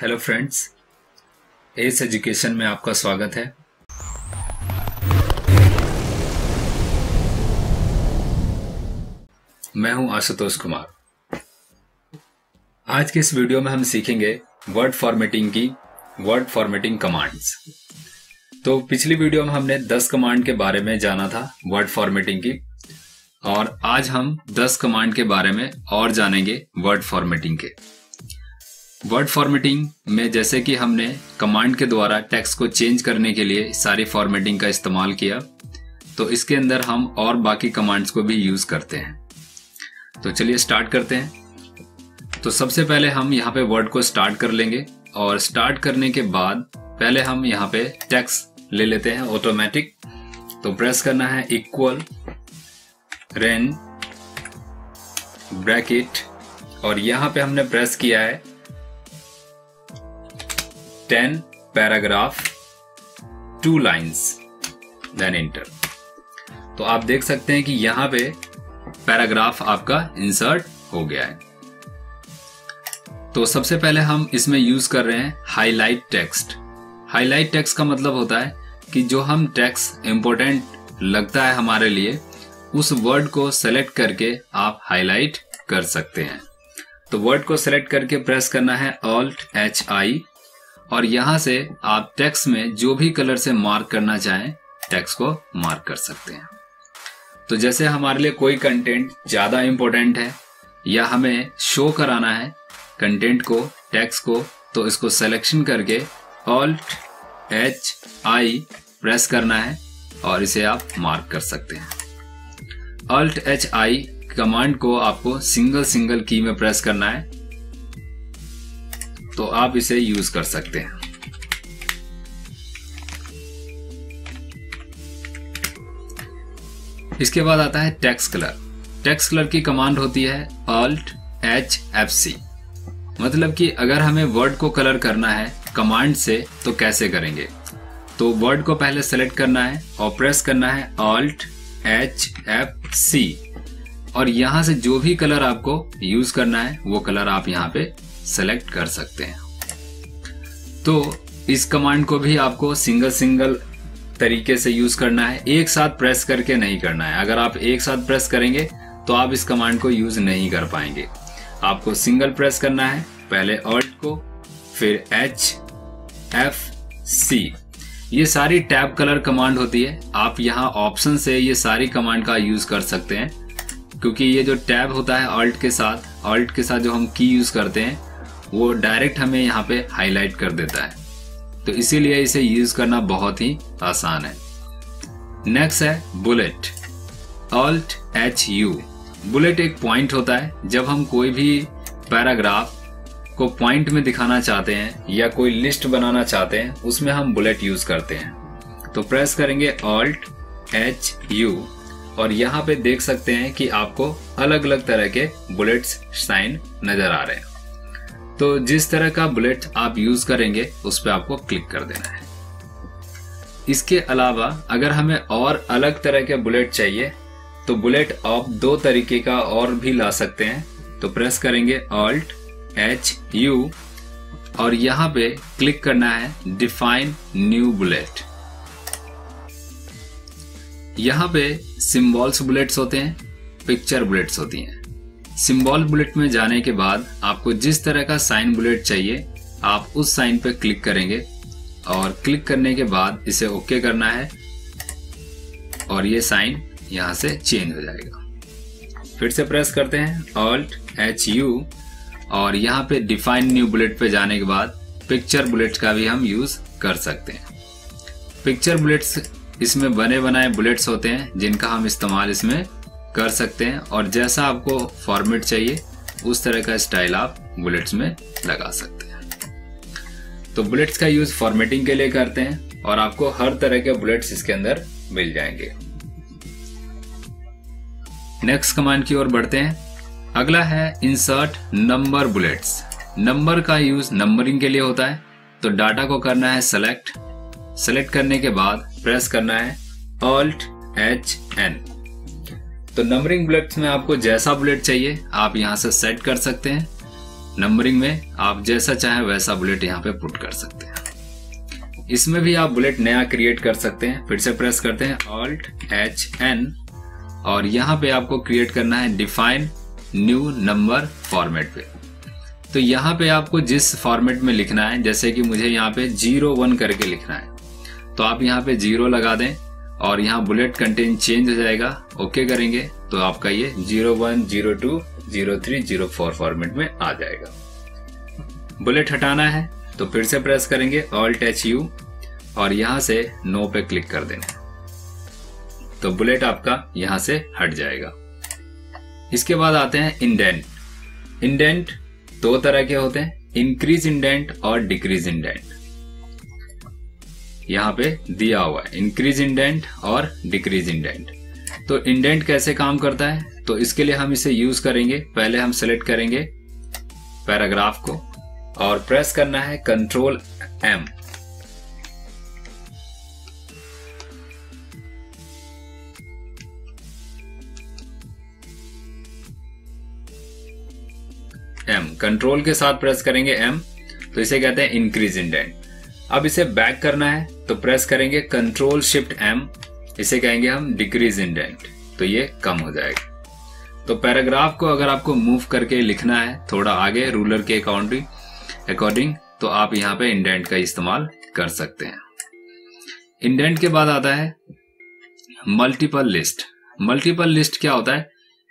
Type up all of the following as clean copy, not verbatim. Hello friends, S education में आपका स्वागत है। मैं हूं आशुतोष कुमार। आज के इस वीडियो में हम सीखेंगे वर्ड फॉर्मेटिंग कमांड्स। तो पिछली वीडियो में हमने 10 कमांड के बारे में जाना था, वर्ड फॉर्मेटिंग की, और आज हम 10 कमांड के बारे में और जानेंगे वर्ड फॉर्मेटिंग के। वर्ड फॉर्मेटिंग में जैसे कि हमने कमांड के द्वारा टेक्स्ट को चेंज करने के लिए सारी फॉर्मेटिंग का इस्तेमाल किया, तो इसके अंदर हम और बाकी कमांड्स को भी यूज करते हैं। तो चलिए स्टार्ट करते हैं। तो सबसे पहले हम यहाँ पे वर्ड को स्टार्ट कर लेंगे, और स्टार्ट करने के बाद पहले हम यहाँ पे टेक्स्ट ले लेते हैं ऑटोमेटिक। तो प्रेस करना है इक्वल रेन ब्रैकेट, और यहाँ पे हमने प्रेस किया है 10 पैराग्राफ 2 लाइन्स, देन एंटर। तो आप देख सकते हैं कि यहां पे पैराग्राफ आपका इंसर्ट हो गया है। तो सबसे पहले हम इसमें यूज कर रहे हैं हाईलाइट टेक्स्ट। हाईलाइट टेक्स्ट का मतलब होता है कि जो हम टेक्स्ट इंपॉर्टेंट लगता है हमारे लिए, उस वर्ड को सेलेक्ट करके आप हाईलाइट कर सकते हैं। तो वर्ड को सेलेक्ट करके प्रेस करना है Alt+H+I, और यहां से आप टेक्स्ट में जो भी कलर से मार्क करना चाहें टेक्स्ट को मार्क कर सकते हैं। तो जैसे हमारे लिए कोई कंटेंट ज्यादा इंपॉर्टेंट है या हमें शो कराना है कंटेंट को, टेक्स्ट को, तो इसको सिलेक्शन करके Alt+H+I प्रेस करना है और इसे आप मार्क कर सकते हैं। Alt+H+I कमांड को आपको सिंगल की में प्रेस करना है, तो आप इसे यूज कर सकते हैं। इसके बाद आता है टेक्स्ट कलर। टेक्स्ट कलर की कमांड होती है Alt+H+FC। मतलब कि अगर हमें वर्ड को कलर करना है कमांड से, तो कैसे करेंगे? तो वर्ड को पहले सेलेक्ट करना है और प्रेस करना है Alt+H+FC, और यहां से जो भी कलर आपको यूज करना है वो कलर आप यहां पे सेलेक्ट कर सकते हैं। तो इस कमांड को भी आपको सिंगल तरीके से यूज करना है, एक साथ प्रेस करके नहीं करना है। अगर आप एक साथ प्रेस करेंगे तो आप इस कमांड को यूज नहीं कर पाएंगे। आपको सिंगल प्रेस करना है, पहले Alt को, फिर H+F+C। ये सारी टैब कलर कमांड होती है। आप यहाँ ऑप्शन से ये सारी कमांड का यूज कर सकते हैं, क्योंकि ये जो टैब होता है Alt के साथ जो हम की यूज करते हैं वो डायरेक्ट हमें यहाँ पे हाईलाइट कर देता है, तो इसीलिए इसे यूज करना बहुत ही आसान है। नेक्स्ट है बुलेट, Alt+H+U। बुलेट एक पॉइंट होता है। जब हम कोई भी पैराग्राफ को पॉइंट में दिखाना चाहते हैं या कोई लिस्ट बनाना चाहते हैं, उसमें हम बुलेट यूज करते हैं। तो प्रेस करेंगे Alt+H+U, और यहाँ पे देख सकते हैं कि आपको अलग अलग तरह के बुलेट्स साइन नजर आ रहे हैं। तो जिस तरह का बुलेट आप यूज करेंगे उस पर आपको क्लिक कर देना है। इसके अलावा अगर हमें और अलग तरह के बुलेट चाहिए, तो बुलेट आप दो तरीके का और भी ला सकते हैं। तो प्रेस करेंगे Alt+H+U, और यहाँ पे क्लिक करना है डिफाइन न्यू बुलेट। यहाँ पे सिंबल्स बुलेट्स होते हैं, पिक्चर बुलेट्स होती हैं। सिंबल बुलेट में जाने के बाद आपको जिस तरह का साइन बुलेट चाहिए आप उस साइन पर क्लिक करेंगे, और क्लिक करने के बाद इसे ओके करना है, और ये साइन यहाँ से चेंज हो जाएगा। फिर से प्रेस करते हैं Alt+H+U, और यहाँ पे डिफाइन न्यू बुलेट पे जाने के बाद पिक्चर बुलेट का भी हम यूज कर सकते हैं। पिक्चर बुलेट्स इसमें बने बनाए बुलेट्स होते हैं जिनका हम इस्तेमाल इसमें कर सकते हैं, और जैसा आपको फॉर्मेट चाहिए उस तरह का स्टाइल आप बुलेट्स में लगा सकते हैं। तो बुलेट्स का यूज फॉर्मेटिंग के लिए करते हैं, और आपको हर तरह के बुलेट्स इसके अंदर मिल जाएंगे। नेक्स्ट कमांड की ओर बढ़ते हैं। अगला है इंसर्ट नंबर बुलेट्स। नंबर का यूज नंबरिंग के लिए होता है। तो डाटा को करना है सेलेक्ट करने के बाद प्रेस करना है Alt+H+N। तो नंबरिंग बुलेट्स में आपको जैसा बुलेट चाहिए आप यहां से सेट कर सकते हैं। नंबरिंग में आप जैसा चाहें वैसा बुलेट यहाँ पे पुट कर सकते हैं। इसमें भी आप बुलेट नया क्रिएट कर सकते हैं। फिर से प्रेस करते हैं Alt H N और यहाँ पे आपको क्रिएट करना है डिफाइन न्यू नंबर फॉर्मेट पे। तो यहाँ पे आपको जिस फॉर्मेट में लिखना है, जैसे कि मुझे यहाँ पे 01 करके लिखना है, तो आप यहाँ पे 0 लगा दें और यहाँ बुलेट कंटेंट चेंज हो जाएगा। ओके करेंगे तो आपका ये 01, 02, 03, 04 फॉर्मेट में आ जाएगा। बुलेट हटाना है तो फिर से प्रेस करेंगे Alt H U और यहाँ से नो पे क्लिक कर देना, तो बुलेट आपका यहाँ से हट जाएगा। इसके बाद आते हैं इंडेंट। इंडेंट दो तरह के होते हैं, इंक्रीज इंडेंट और डिक्रीज इंडेंट। यहाँ पे दिया हुआ है इंक्रीज इंडेंट और डिक्रीज इंडेंट। तो इंडेंट कैसे काम करता है, तो इसके लिए हम इसे यूज करेंगे। पहले हम सेलेक्ट करेंगे पैराग्राफ को और प्रेस करना है Ctrl M। कंट्रोल के साथ प्रेस करेंगे M, तो इसे कहते हैं इंक्रीज इंडेंट। अब इसे बैक करना है तो प्रेस करेंगे Ctrl Shift M, इसे कहेंगे हम डिक्रीज इंडेंट, तो ये कम हो जाएगा। तो पैराग्राफ को अगर आपको मूव करके लिखना है थोड़ा आगे रूलर के अकॉर्डिंग, तो आप यहाँ पे इंडेंट का इस्तेमाल कर सकते हैं। इंडेंट के बाद आता है मल्टीपल लिस्ट। मल्टीपल लिस्ट क्या होता है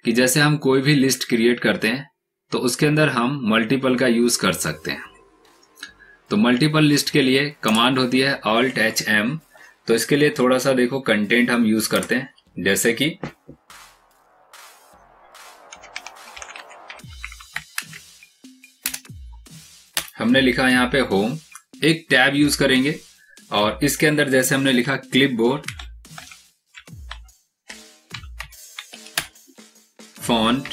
कि जैसे हम कोई भी लिस्ट क्रिएट करते हैं तो उसके अंदर हम मल्टीपल का यूज कर सकते हैं। तो मल्टीपल लिस्ट के लिए कमांड होती है Alt H M। तो इसके लिए थोड़ा सा देखो कंटेंट हम यूज करते हैं, जैसे कि हमने लिखा यहाँ पे होम, एक टैब यूज करेंगे और इसके अंदर जैसे हमने लिखा क्लिपबोर्ड, फॉन्ट,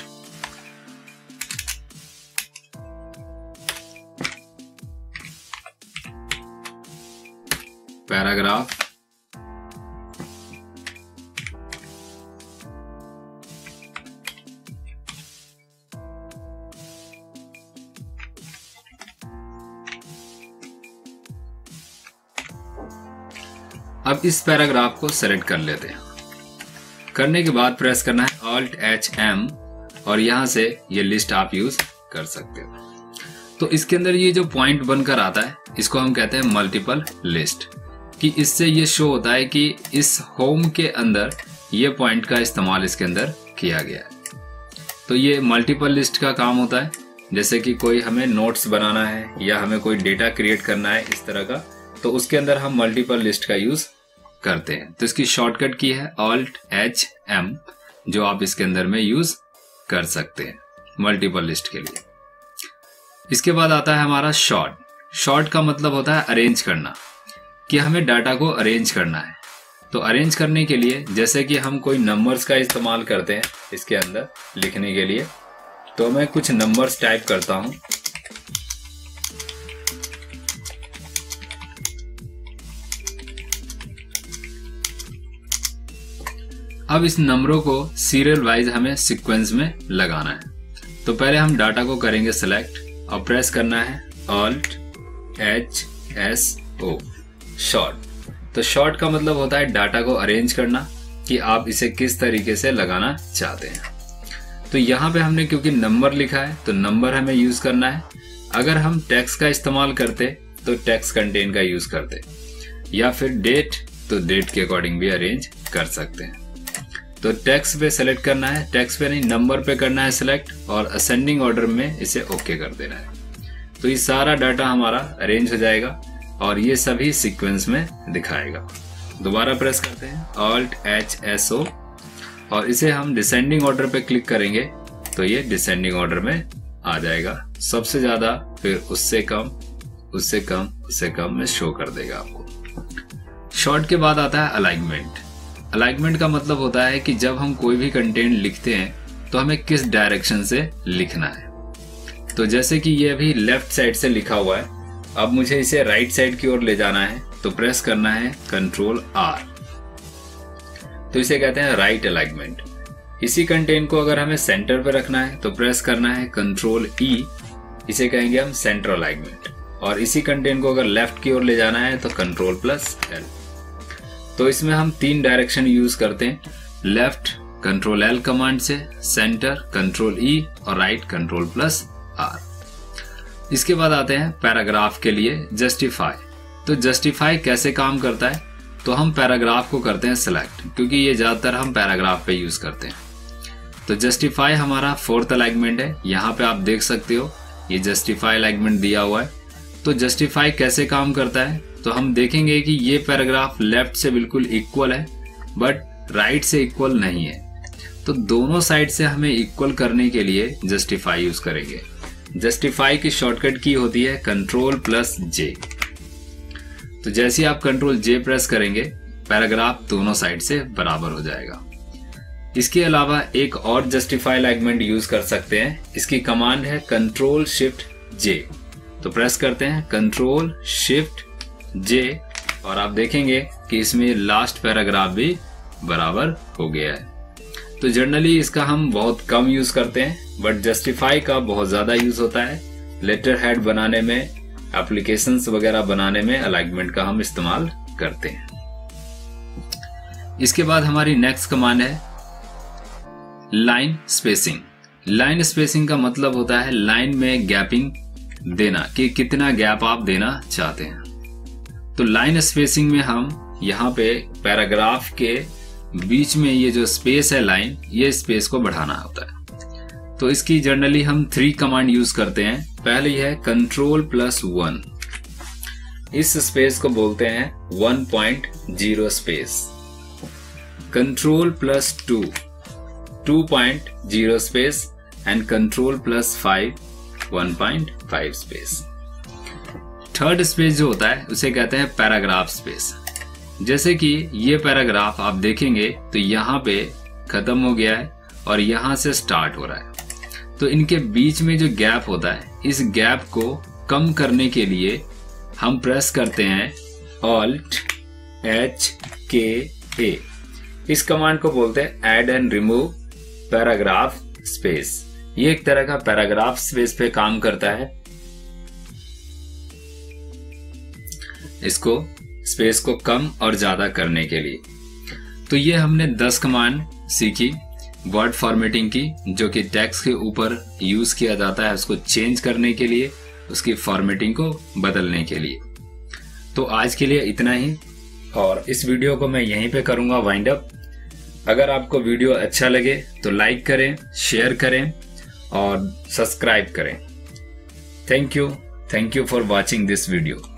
पैराग्राफ, अब इस पैराग्राफ को सेलेक्ट कर लेते हैं। करने के बाद प्रेस करना है Alt H M और यहां से ये लिस्ट आप यूज कर सकते हो। तो इसके अंदर ये जो पॉइंट बनकर आता है इसको हम कहते हैं मल्टीपल लिस्ट, कि इससे ये शो होता है कि इस होम के अंदर ये पॉइंट का इस्तेमाल इसके अंदर किया गया है। तो ये मल्टीपल लिस्ट का काम होता है, जैसे कि कोई हमें नोट्स बनाना है या हमें कोई डेटा क्रिएट करना है इस तरह का, तो उसके अंदर हम मल्टीपल लिस्ट का यूज करते हैं। तो इसकी शॉर्टकट की है Alt H M, जो आप इसके अंदर में यूज कर सकते हैं मल्टीपल लिस्ट के लिए। इसके बाद आता है हमारा शॉर्ट। शॉर्ट का मतलब होता है अरेंज करना, कि हमें डाटा को अरेंज करना है। तो अरेंज करने के लिए जैसे कि हम कोई नंबर्स का इस्तेमाल करते हैं इसके अंदर लिखने के लिए, तो मैं कुछ नंबर्स टाइप करता हूं अब इस नंबरों को सीरियल वाइज हमें सीक्वेंस में लगाना है। तो पहले हम डाटा को करेंगे सेलेक्ट और प्रेस करना है Alt H S O, sort. तो शॉर्ट का मतलब होता है डाटा को अरेंज करना, कि आप इसे किस तरीके से लगाना चाहते हैं। तो यहाँ पे हमने क्योंकि नंबर लिखा है तो नंबर हमें यूज करना है। अगर हम टेक्स्ट का इस्तेमाल करते तो टेक्स्ट कंटेंट का यूज करते, या फिर डेट तो डेट के अकॉर्डिंग भी अरेंज कर सकते हैं। तो टेक्स्ट पे सेलेक्ट करना है, टेक्स्ट पे नहीं नंबर पे करना है सेलेक्ट और असेंडिंग ऑर्डर में इसे ओके कर देना है। तो ये सारा डाटा हमारा अरेंज हो जाएगा और ये सभी सीक्वेंस में दिखाएगा। दोबारा प्रेस करते हैं Alt H S O और इसे हम डिसेंडिंग ऑर्डर पे क्लिक करेंगे तो ये डिसेंडिंग ऑर्डर में आ जाएगा, सबसे ज्यादा, फिर उससे कम, उससे कम, उससे कम में शो कर देगा आपको। शॉर्ट के बाद आता है अलाइनमेंट। अलाइनमेंट का मतलब होता है कि जब हम कोई भी कंटेंट लिखते हैं तो हमें किस डायरेक्शन से लिखना है। तो जैसे कि ये अभी लेफ्ट साइड से लिखा हुआ है, अब मुझे इसे राइट साइड की ओर ले जाना है तो प्रेस करना है Ctrl R, तो इसे कहते हैं राइट अलाइनमेंट। इसी कंटेंट को अगर हमें सेंटर पे रखना है तो प्रेस करना है Ctrl E इसे कहेंगे हम सेंटर अलाइनमेंट। और इसी कंटेंट को अगर लेफ्ट की ओर ले जाना है तो कंट्रोल प्लस एल। तो इसमें हम तीन डायरेक्शन यूज करते हैं, लेफ्ट कंट्रोल एल कमांड से, सेंटर कंट्रोल ई और राइट कंट्रोल प्लस आर। इसके बाद आते हैं पैराग्राफ के लिए जस्टिफाई। तो जस्टिफाई कैसे काम करता है, तो हम पैराग्राफ को करते हैं सिलेक्ट, क्योंकि ये ज्यादातर हम पैराग्राफ पे यूज करते हैं। तो जस्टिफाई हमारा फोर्थ अलाइनमेंट है, यहाँ पे आप देख सकते हो ये जस्टिफाई अलाइनमेंट दिया हुआ है। तो जस्टिफाई कैसे काम करता है, तो हम देखेंगे कि ये पैराग्राफ लेफ्ट से बिल्कुल इक्वल है बट राइट से इक्वल नहीं है, तो दोनों साइड से हमें इक्वल करने के लिए जस्टिफाई यूज करेंगे। जस्टिफाई की शॉर्टकट की होती है कंट्रोल प्लस जे। तो जैसे आप कंट्रोल जे प्रेस करेंगे पैराग्राफ दोनों साइड से बराबर हो जाएगा। इसके अलावा एक और जस्टिफाई अलाइनमेंट यूज कर सकते हैं, इसकी कमांड है कंट्रोल शिफ्ट जे। तो प्रेस करते हैं कंट्रोल शिफ्ट जे और आप देखेंगे कि इसमें लास्ट पैराग्राफ भी बराबर हो गया है। तो जनरली इसका हम बहुत कम यूज करते हैं बट जस्टिफाई का बहुत ज्यादा यूज होता है। लेटर हेड बनाने में, एप्लीकेशंस वगैरह बनाने में अलाइनमेंट का हम इस्तेमाल करते हैं। इसके बाद हमारी नेक्स्ट कमांड है लाइन स्पेसिंग। लाइन स्पेसिंग का मतलब होता है लाइन में गैपिंग देना, कि कितना गैप आप देना चाहते हैं। तो लाइन स्पेसिंग में हम यहाँ पे पैराग्राफ के बीच में ये जो स्पेस है लाइन, ये स्पेस को बढ़ाना होता है। तो इसकी जनरली हम 3 कमांड यूज करते हैं। पहली है कंट्रोल प्लस 1, इस स्पेस को बोलते हैं 1.0 space. Control plus 2, 2.0 space and control plus 5, 1.5 space. Third space जो होता है उसे कहते हैं पैराग्राफ स्पेस। जैसे कि ये पैराग्राफ आप देखेंगे तो यहाँ पे खत्म हो गया है और यहाँ से स्टार्ट हो रहा है, तो इनके बीच में जो गैप होता है इस गैप को कम करने के लिए हम प्रेस करते हैं ऑल्ट एच के ए। इस कमांड को बोलते हैं add and remove paragraph space. ये एक तरह का पैराग्राफ स्पेस पे काम करता है, इसको स्पेस को कम और ज्यादा करने के लिए। तो ये हमने 10 कमांड सीखी वर्ड फॉर्मेटिंग की, जो कि टेक्स्ट के ऊपर यूज किया जाता है उसको चेंज करने के लिए, उसकी फॉर्मेटिंग को बदलने के लिए। तो आज के लिए इतना ही और इस वीडियो को मैं यहीं पे करूंगा वाइंड अप। अगर आपको वीडियो अच्छा लगे तो लाइक करें, शेयर करें और सब्सक्राइब करें। Thank you for watching this video.